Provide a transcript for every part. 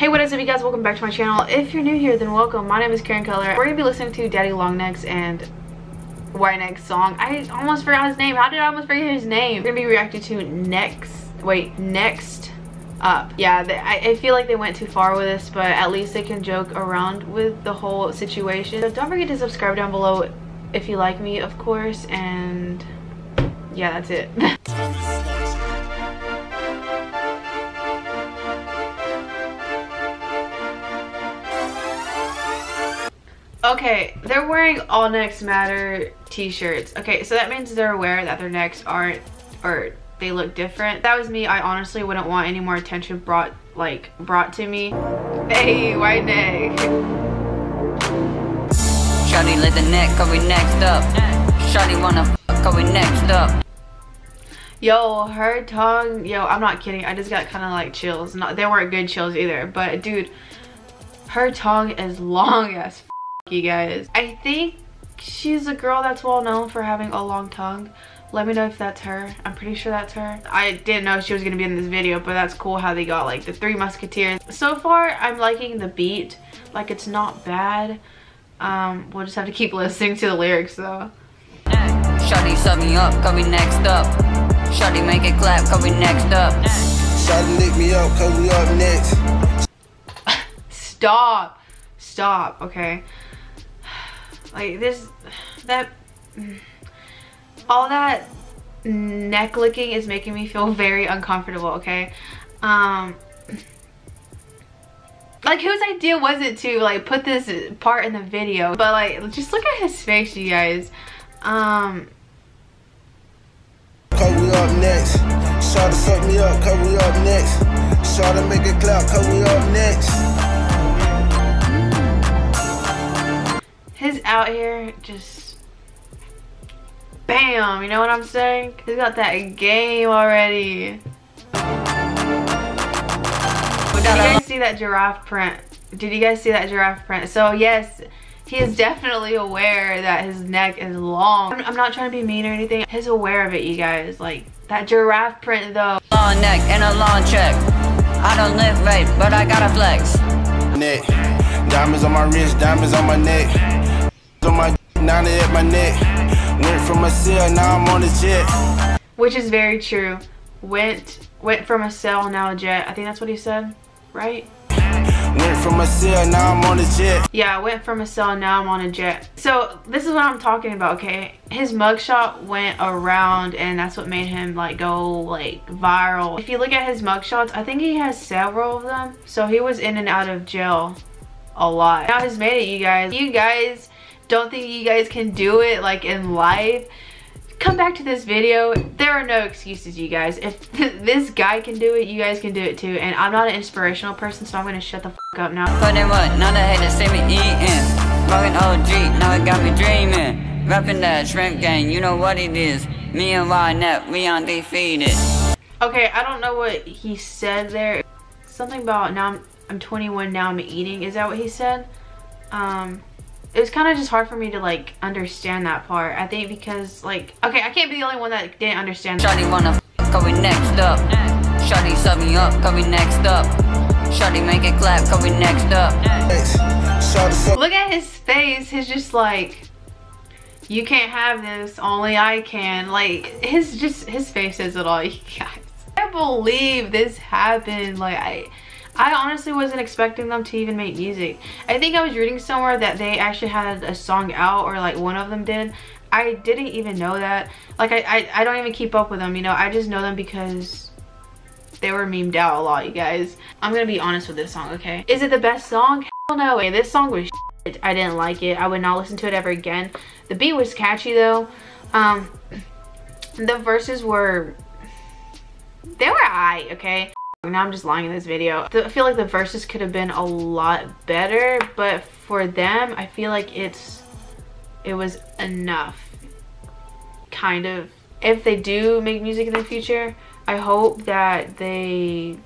Hey, what is up, you guys? Welcome back to my channel. If you're new here, then welcome. My name is Karen Color. We're gonna be listening to Daddy Long Neck's and Next song. I almost forgot his name. How did I almost forget his name? We're gonna be reacting to Next Up. Yeah, I feel like they went too far with this, but at least they can joke around with the whole situation. So don't forget to subscribe down below if you like me, of course, and yeah, that's it. Okay, they're wearing all necks matter t-shirts. Okay, so that means they're aware that their necks aren't, or they look different. If that was me, I honestly wouldn't want any more attention brought to me. Hey, white neck. Shawty let the neck, are we next up? Shawty wanna fuck, are we next up? Yo, her tongue, yo, I'm not kidding. I just got kind of like chills. They weren't good chills either, but dude, her tongue is long as you guys. I think she's a girl that's well known for having a long tongue. Let me know if that's her. I'm pretty sure that's her. I didn't know she was gonna be in this video, but that's cool how they got like the Three Musketeers. So far, I'm liking the beat. Like, it's not bad. We'll just have to keep listening to the lyrics though. Shawty sub me up, cause we next up. Shawty make it clap, cause we next up. Shawty lick me up, cause we up next. Stop. Stop, okay. Like this, that, all that neck licking is making me feel very uncomfortable, okay? Like, whose idea was it to like put this part in the video? But like, just look at his face, you guys. Cause we up next. Shawty suck me up, cause we up next. Shawty make it clap, cause we up next. He's out here just bam, you know what I'm saying? He's got that game already. Did you guys see that giraffe print? Did you guys see that giraffe print? So yes, he is definitely aware that his neck is long. I'm not trying to be mean or anything. He's aware of it, you guys. Like that giraffe print though. Long neck and a long check. I don't live right, but I gotta flex. Neck, diamonds on my wrist, diamonds on my neck. Now they hit my neck. Went from a cell, now I'm on a jet. Which is very true. Went from a cell, now a jet. I think that's what he said, right? Went from a cell, now I'm on a jet. Yeah, went from a cell, now I'm on a jet. So this is what I'm talking about, okay? His mugshot went around, and that's what made him like go like viral. If you look at his mugshots, I think he has several of them. So he was in and out of jail a lot. Now he's made it, you guys. You guys don't think you guys can do it like in life, come back to this video. There are no excuses, you guys. If this guy can do it, you guys can do it too. And I'm not an inspirational person, so I'm gonna shut the fuck up now. But then what? Now they hate to see me eating. Fucking OG, now it got me dreaming. Rapping that shrimp gang, you know what it is. Me and Wynette, we undefeated. Okay, I don't know what he said there. Something about now I'm 21, now I'm eating. Is that what he said? It was kind of just hard for me to like understand that part. I think because like, okay, I can't be the only one that didn't understand. Shawty wanna f***, cause we next up. Shawty sub me up, cause we next up. Shawty make it clap, cause we next up. Look at his face. He's just like, you can't have this, only I can. Like, his face says it all, you guys. I can't believe this happened. Like, I honestly wasn't expecting them to even make music. I think I was reading somewhere that they actually had a song out, or like one of them did. I didn't even know that. Like I don't even keep up with them, you know. I just know them because they were memed out a lot, you guys. I'm gonna be honest with this song, okay? Is it the best song? Hell no way. This song was shit. I didn't like it. I would not listen to it ever again. The beat was catchy though. The verses were, they were aight, okay? Now I'm just lying in this video. I feel like the verses could have been a lot better, but for them, I feel like it was enough. Kind of. If they do make music in the future, I hope that they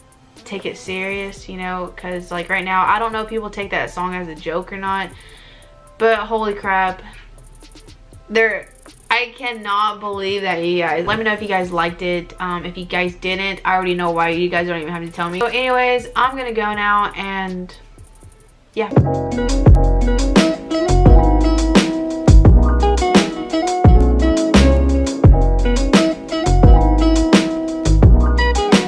take it serious, you know, because like right now, I don't know if people take that song as a joke or not, but holy crap. They're I cannot believe that you guys. Let me know if you guys liked it. If you guys didn't, I already know why. You guys don't even have to tell me. So anyways, I'm gonna go now and yeah.